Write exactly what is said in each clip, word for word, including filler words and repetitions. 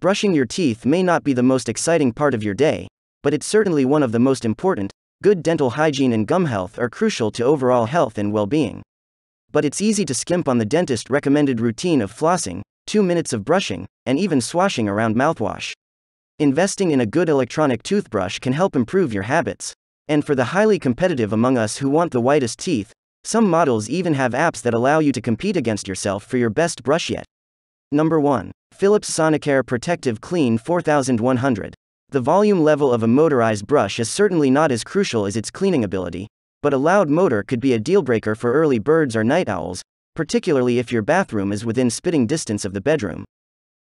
Brushing your teeth may not be the most exciting part of your day, but it's certainly one of the most important. Good dental hygiene and gum health are crucial to overall health and well-being. But it's easy to skimp on the dentist-recommended routine of flossing, two minutes of brushing, and even swashing around mouthwash. Investing in a good electronic toothbrush can help improve your habits. And for the highly competitive among us who want the whitest teeth, some models even have apps that allow you to compete against yourself for your best brush yet. Number one. Philips Sonicare Protective Clean forty-one hundred. The volume level of a motorized brush is certainly not as crucial as its cleaning ability, but a loud motor could be a deal-breaker for early birds or night owls, particularly if your bathroom is within spitting distance of the bedroom.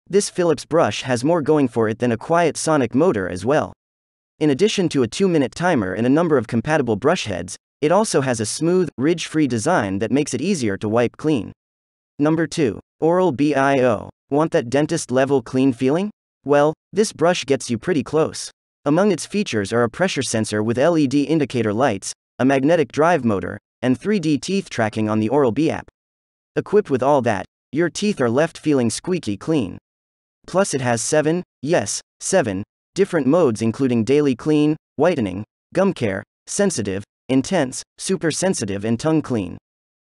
This Philips brush has more going for it than a quiet sonic motor as well. In addition to a two-minute timer and a number of compatible brush heads, it also has a smooth, ridge-free design that makes it easier to wipe clean. Number two. Oral-B iO. Want that dentist-level clean feeling? Well, this brush gets you pretty close. Among its features are a pressure sensor with L E D indicator lights, a magnetic drive motor, and three D teeth tracking on the Oral-B app. Equipped with all that, your teeth are left feeling squeaky clean. Plus it has seven, yes, seven, different modes including daily clean, whitening, gum care, sensitive, intense, super sensitive and tongue clean.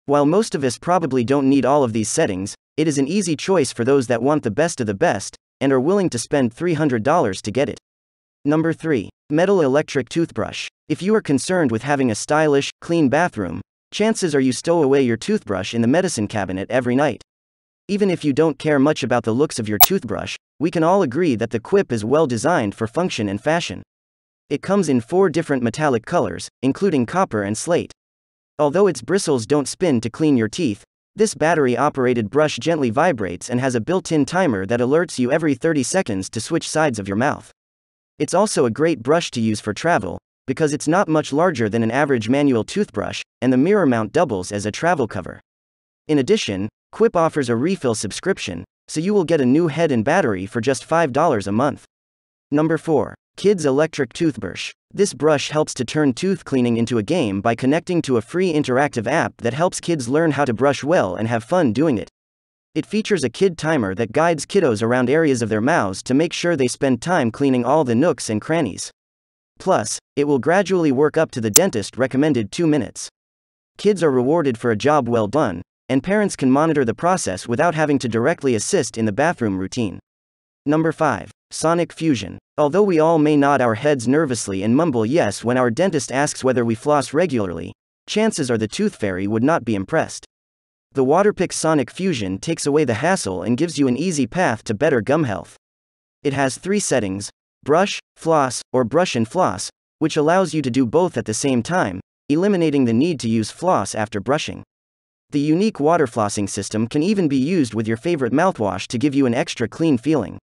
While most of us probably don't need all of these settings, it is an easy choice for those that want the best of the best, and are willing to spend three hundred dollars to get it. Number three. Metal electric toothbrush. If you are concerned with having a stylish, clean bathroom, chances are you stow away your toothbrush in the medicine cabinet every night. Even if you don't care much about the looks of your toothbrush, we can all agree that the Quip is well designed for function and fashion. It comes in four different metallic colors, including copper and slate. Although its bristles don't spin to clean your teeth, this battery-operated brush gently vibrates and has a built-in timer that alerts you every thirty seconds to switch sides of your mouth. It's also a great brush to use for travel, because it's not much larger than an average manual toothbrush, and the mirror mount doubles as a travel cover. In addition, Quip offers a refill subscription, so you will get a new head and battery for just five dollars a month. Number four. Kids electric toothbrush. This brush helps to turn tooth cleaning into a game by connecting to a free interactive app that helps kids learn how to brush well and have fun doing it. It features a kid timer that guides kiddos around areas of their mouths to make sure they spend time cleaning all the nooks and crannies. Plus, it will gradually work up to the dentist recommended two minutes. Kids are rewarded for a job well done, and parents can monitor the process without having to directly assist in the bathroom routine. Number five. Sonic Fusion. Although we all may nod our heads nervously and mumble yes when our dentist asks whether we floss regularly, chances are the tooth fairy would not be impressed. The Waterpik Sonic Fusion takes away the hassle and gives you an easy path to better gum health. It has three settings: brush, floss, or brush and floss, which allows you to do both at the same time, eliminating the need to use floss after brushing. The unique water flossing system can even be used with your favorite mouthwash to give you an extra clean feeling.